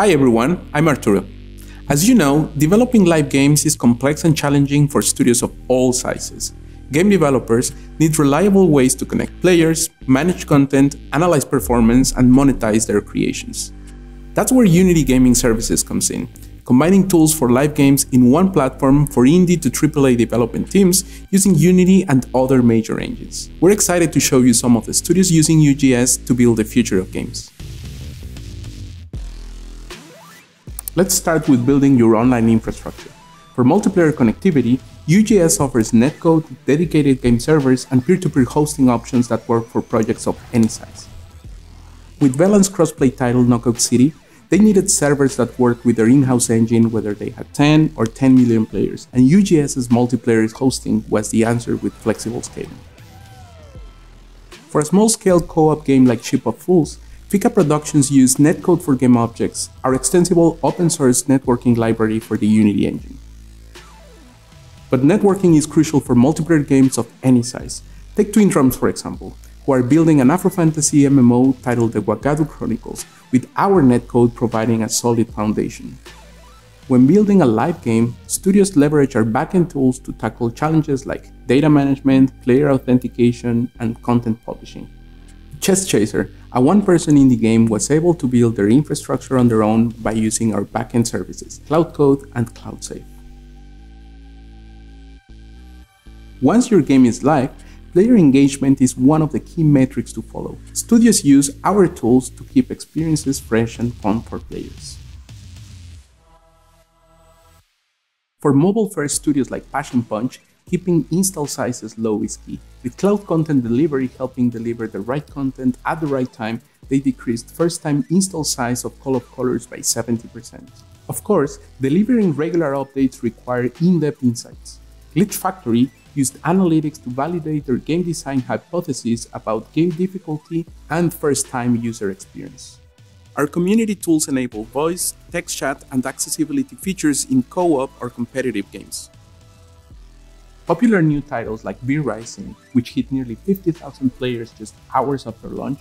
Hi everyone, I'm Arturo. As you know, developing live games is complex and challenging for studios of all sizes. Game developers need reliable ways to connect players, manage content, analyze performance, and monetize their creations. That's where Unity Gaming Services comes in, combining tools for live games in one platform for indie to AAA development teams using Unity and other major engines. We're excited to show you some of the studios using UGS to build the future of games. Let's start with building your online infrastructure. For multiplayer connectivity, UGS offers NetCode, dedicated game servers, and peer-to-peer hosting options that work for projects of any size. With Velan's crossplay title Knockout City, they needed servers that worked with their in-house engine, whether they had 10 or 10 million players, and UGS's multiplayer hosting was the answer with flexible scaling. For a small-scale co-op game like Ship of Fools, Fika Productions used NetCode for GameObjects, our extensible open-source networking library for the Unity engine. But networking is crucial for multiplayer games of any size. Take Twin Drums, for example, who are building an Afrofantasy MMO titled The Guagadu Chronicles, with our netcode providing a solid foundation. When building a live game, studios leverage our backend tools to tackle challenges like data management, player authentication, and content publishing. Chess Chaser, a one-person indie game, was able to build their infrastructure on their own by using our backend services, Cloud Code and Cloud Save. Once your game is live, player engagement is one of the key metrics to follow. Studios use our tools to keep experiences fresh and fun for players. For mobile-first studios like Passion Punch, keeping install sizes low is key. With Cloud Content Delivery helping deliver the right content at the right time, they decreased first-time install size of Call of Colors by 70%. Of course, delivering regular updates require in-depth insights. Glitch Factory used analytics to validate their game design hypotheses about game difficulty and first-time user experience. Our community tools enable voice, text chat, and accessibility features in co-op or competitive games. Popular new titles like V Rising, which hit nearly 50,000 players just hours after launch,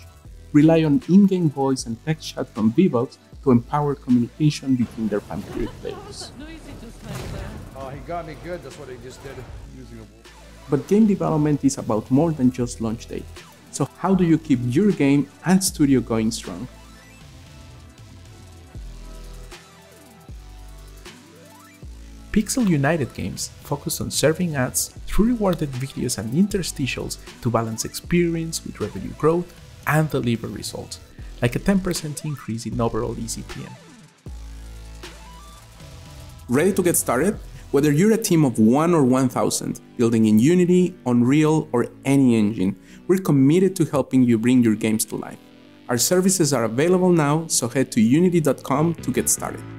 rely on in-game voice and text chat from Vivox to empower communication between their favorite players. He got me good, that's what he just did. But game development is about more than just launch date. So how do you keep your game and studio going strong? Pixel United Games focused on serving ads through rewarded videos and interstitials to balance experience with revenue growth and deliver results, like a 10% increase in overall ECPM. Ready to get started? Whether you're a team of 1 or 1,000, building in Unity, Unreal, or any engine, we're committed to helping you bring your games to life. Our services are available now, so head to unity.com to get started.